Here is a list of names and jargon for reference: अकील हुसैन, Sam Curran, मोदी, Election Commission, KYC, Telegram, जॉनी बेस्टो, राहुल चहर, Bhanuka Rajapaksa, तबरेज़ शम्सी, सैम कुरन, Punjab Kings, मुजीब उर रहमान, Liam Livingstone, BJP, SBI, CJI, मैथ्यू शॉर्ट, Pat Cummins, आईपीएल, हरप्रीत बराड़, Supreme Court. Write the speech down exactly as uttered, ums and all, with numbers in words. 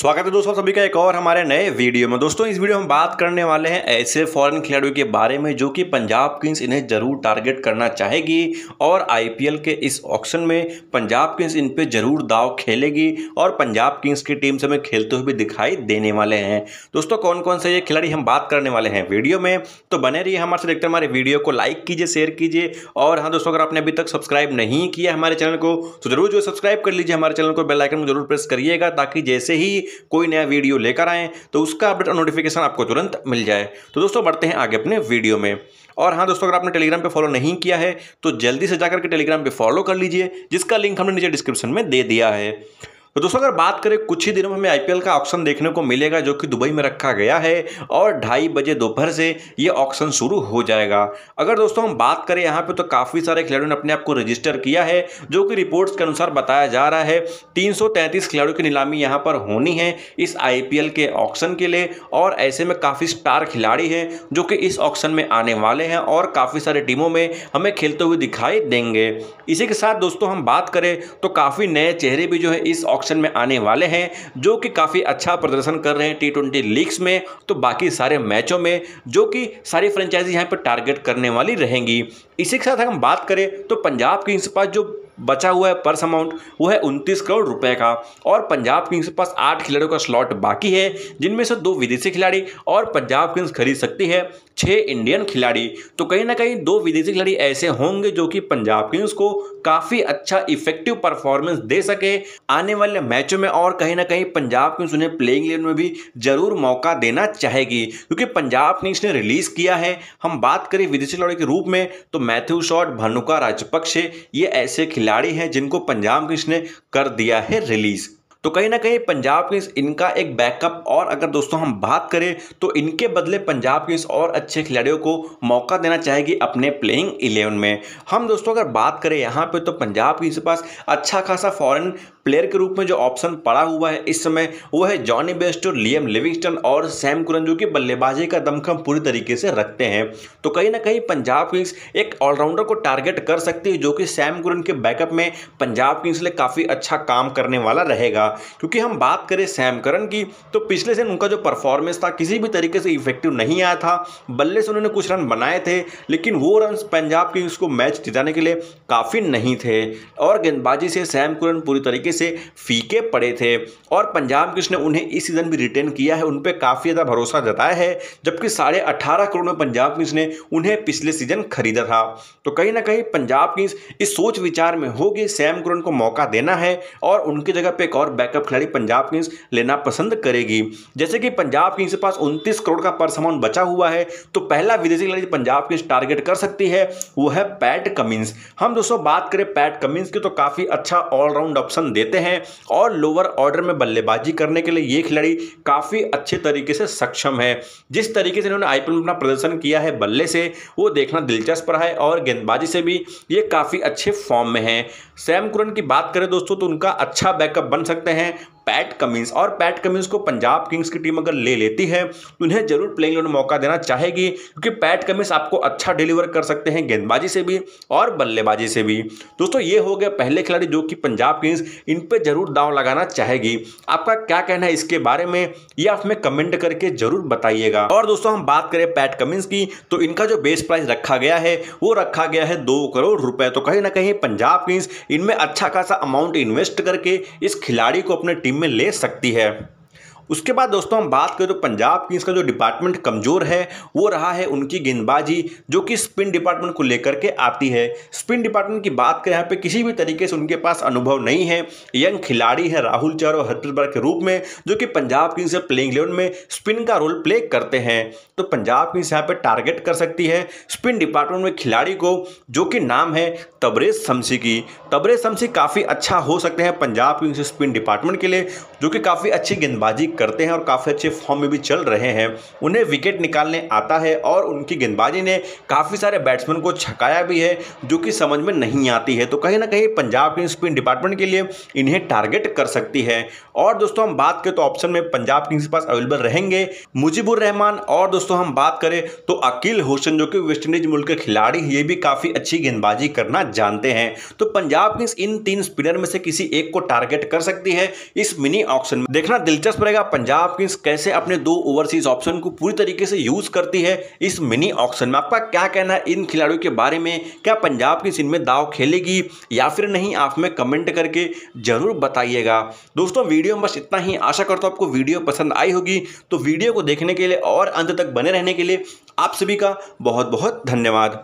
स्वागत है दोस्तों सभी का एक और हमारे नए वीडियो में। दोस्तों इस वीडियो में हम बात करने वाले हैं ऐसे फॉरेन खिलाड़ियों के बारे में जो कि पंजाब किंग्स इन्हें जरूर टारगेट करना चाहेगी और आईपीएल के इस ऑक्शन में पंजाब किंग्स इन पे जरूर दाव खेलेगी और पंजाब किंग्स की टीम से हमें खेलते हुए भी दिखाई देने वाले हैं। दोस्तों कौन कौन से ये खिलाड़ी हम बात करने वाले हैं वीडियो में, तो बने रहिए हमारे साथ। देखते हमारे वीडियो को लाइक कीजिए, शेयर कीजिए और हाँ दोस्तों, अगर आपने अभी तक सब्सक्राइब नहीं किया हमारे चैनल को तो जरूर जो सब्सक्राइब कर लीजिए हमारे चैनल को, बेल आइकन को जरूर प्रेस करिएगा ताकि जैसे ही कोई नया वीडियो लेकर आएं तो उसका अपडेट और नोटिफिकेशन आपको तुरंत मिल जाए। तो दोस्तों बढ़ते हैं आगे अपने वीडियो में। और हाँ दोस्तों, अगर आपने टेलीग्राम पे फॉलो नहीं किया है तो जल्दी से जाकर के टेलीग्राम पे फॉलो कर लीजिए, जिसका लिंक हमने नीचे डिस्क्रिप्शन में दे दिया है। तो दोस्तों अगर बात करें, कुछ ही दिनों में हमें आईपीएल का ऑक्शन देखने को मिलेगा जो कि दुबई में रखा गया है और ढाई बजे दोपहर से ये ऑक्शन शुरू हो जाएगा। अगर दोस्तों हम बात करें यहाँ पे, तो काफ़ी सारे खिलाड़ियों ने अपने आप को रजिस्टर किया है जो कि रिपोर्ट्स के अनुसार बताया जा रहा है। तीन सौ तैंतीस खिलाड़ियों की नीलामी यहाँ पर होनी है इस आईपीएल के ऑक्शन के लिए और ऐसे में काफ़ी स्टार खिलाड़ी हैं जो कि इस ऑक्शन में आने वाले हैं और काफ़ी सारे टीमों में हमें खेलते हुए दिखाई देंगे। इसी के साथ दोस्तों हम बात करें तो काफ़ी नए चेहरे भी जो है इस ऑक्शन में आने वाले हैं जो कि काफ़ी अच्छा प्रदर्शन कर रहे हैं टी ट्वेंटी लीग्स में, तो बाकी सारे मैचों में जो कि सारी फ्रेंचाइजी यहाँ पर टारगेट करने वाली रहेंगी। इसी के साथ हम बात करें तो पंजाब किंग्स के पास जो बचा हुआ है पर्स अमाउंट वो है उनतीस करोड़ रुपए का और पंजाब किंग्स के पास आठ खिलाड़ियों का स्लॉट बाकी है, जिनमें से दो विदेशी खिलाड़ी और पंजाब किंग्स खरीद सकती है छः इंडियन खिलाड़ी। तो कहीं ना कहीं दो विदेशी खिलाड़ी ऐसे होंगे जो कि पंजाब किंग्स को काफ़ी अच्छा इफेक्टिव परफॉर्मेंस दे सके आने वाले मैचों में और कहीं ना कहीं पंजाब किंग्स उन्हें प्लेइंग इलेवन में भी जरूर मौका देना चाहेगी, क्योंकि पंजाब किंग्स ने रिलीज किया है। हम बात करें विदेशी खिलाड़ी के रूप में तो मैथ्यू शॉर्ट, भानुका राजपक्ष, ये ऐसे खिलाड़ी हैं जिनको पंजाब किंग्स ने कर दिया है रिलीज। तो कहीं ना कहीं पंजाब किंग्स इनका एक बैकअप, और अगर दोस्तों हम बात करें तो इनके बदले पंजाब किंग्स और अच्छे खिलाड़ियों को मौका देना चाहेगी अपने प्लेइंग इलेवन में। हम दोस्तों अगर बात करें यहाँ पे तो पंजाब किंग्स के पास अच्छा खासा फॉरेन प्लेयर के रूप में जो ऑप्शन पड़ा हुआ है इस समय वो है जॉनी बेस्टो, लियम लिविंगस्टन और सैम कुरन, जो कि बल्लेबाजी का दमखम पूरी तरीके से रखते हैं। तो कहीं ना कहीं पंजाब किंग्स एक ऑलराउंडर को टारगेट कर सकती है जो कि सैम कुरन के बैकअप में पंजाब किंग्स के लिए काफ़ी अच्छा काम करने वाला रहेगा। क्योंकि हम बात करें सैम करन की तो पिछले सीजन उनका जो परफॉर्मेंस था किसी भी तरीके से इफेक्टिव नहीं आया था। बल्ले से उन्होंने कुछ रन बनाए थे लेकिन वो रन पंजाब किंग्स को मैच जिताने के लिए काफ़ी नहीं थे और गेंदबाजी से सैम करन पूरी तरीके से फीके पड़े थे और पंजाब किंग्स ने उन्हें इस सीज़न भी रिटेन किया है, उन पर काफ़ी ज़्यादा भरोसा जताया है, जबकि साढ़े अठारह करोड़ में पंजाब किंग्स ने उन्हें पिछले सीजन खरीदा था। तो कहीं ना कहीं पंजाब किंग्स इस सोच विचार में होगी सैम करन को मौका देना है और उनकी जगह पर एक और बैकअप खिलाड़ी पंजाब किंग्स लेना पसंद करेगी। जैसे कि पंजाब किंग्स के पास उनतीस करोड़ का पर्स अमाउंट बचा हुआ है तो पहला विदेशी खिलाड़ी पंजाब किंग्स टारगेट कर सकती है वो है पैट कमिंस। हम दोस्तों बात करें पैट कमिंस की तो काफ़ी अच्छा ऑलराउंड ऑप्शन देते हैं और लोअर ऑर्डर में बल्लेबाजी करने के लिए ये खिलाड़ी काफ़ी अच्छे तरीके से सक्षम है। जिस तरीके से इन्होंने आईपीएल में अपना प्रदर्शन किया है बल्ले से वो देखना दिलचस्प रहा है और गेंदबाजी से भी ये काफ़ी अच्छे फॉर्म में है। सैम कुरन की बात करें दोस्तों तो उनका अच्छा बैकअप बन सकते हैं पैट कमिंस, और पैट कमिंस को पंजाब किंग्स की टीम अगर ले लेती है तो उन्हें जरूर प्लेइंग इलेवन में मौका देना चाहेगी, क्योंकि पैट कमिंस आपको अच्छा डिलीवर कर सकते हैं गेंदबाजी से भी और बल्लेबाजी से भी। दोस्तों ये हो गया पहले खिलाड़ी जो कि पंजाब किंग्स इन पे जरूर दांव लगाना चाहेगी। आपका क्या कहना है इसके बारे में ये आप हमें कमेंट करके जरूर बताइएगा। और दोस्तों हम बात करें पैट कमिंस की तो इनका जो बेस प्राइस रखा गया है वो रखा गया है दो करोड़ रुपए। तो कहीं ना कहीं पंजाब किंग्स इनमें अच्छा खासा अमाउंट इन्वेस्ट करके इस खिलाड़ी को अपने टीम में ले सकती है। उसके बाद दोस्तों हम बात करें तो पंजाब किंग्स का जो डिपार्टमेंट कमज़ोर है वो रहा है उनकी गेंदबाजी, जो कि स्पिन डिपार्टमेंट को लेकर के आती है। स्पिन डिपार्टमेंट की बात करें यहाँ पे किसी भी तरीके से उनके पास अनुभव नहीं है। यंग खिलाड़ी है राहुल चहर और हरप्रीत बराड़ के रूप में जो कि पंजाब किंग्स के प्लेइंग इलेवन में स्पिन का रोल प्ले करते हैं। तो पंजाब किंग्स यहाँ पर टारगेट कर सकती है स्पिन डिपार्टमेंट में खिलाड़ी को, जो कि नाम है तबरेज़ शम्सी की। तबरेज़ शम्सी काफ़ी अच्छा हो सकते हैं पंजाब किंग्स स्पिन डिपार्टमेंट के लिए, जो कि काफ़ी अच्छी गेंदबाजी करते हैं और काफ़ी अच्छे फॉर्म में भी चल रहे हैं। उन्हें विकेट निकालने आता है और उनकी गेंदबाजी ने काफ़ी सारे बैट्समैन को छकाया भी है जो कि समझ में नहीं आती है। तो कहीं ना कहीं पंजाब किंग्स स्पिन डिपार्टमेंट के लिए इन्हें टारगेट कर सकती है। और दोस्तों हम बात करें तो ऑप्शन में पंजाब किंग्स के पास अवेलेबल रहेंगे मुजीब उर रहमान, और दोस्तों हम बात करें तो अकील हुसैन जो कि वेस्ट इंडीज मुल्क के खिलाड़ी, ये भी काफ़ी अच्छी गेंदबाजी करना जानते हैं। तो पंजाब किंग्स इन तीन स्पिनर में से किसी एक को टारगेट कर सकती है इस मिनी ऑक्शन में। देखना दिलचस्प रहेगा पंजाब किंग्स कैसे अपने दो ओवरसीज ऑप्शन को पूरी तरीके से यूज करती है इस मिनी ऑक्शन में। आपका क्या कहना है इन खिलाड़ियों के बारे में, क्या पंजाब किंग्स इनमें दाव खेलेगी या फिर नहीं, आप में कमेंट करके जरूर बताइएगा। दोस्तों वीडियो में बस इतना ही, आशा करता हूं आपको वीडियो पसंद आई होगी। तो वीडियो को देखने के लिए और अंत तक बने रहने के लिए आप सभी का बहुत बहुत धन्यवाद।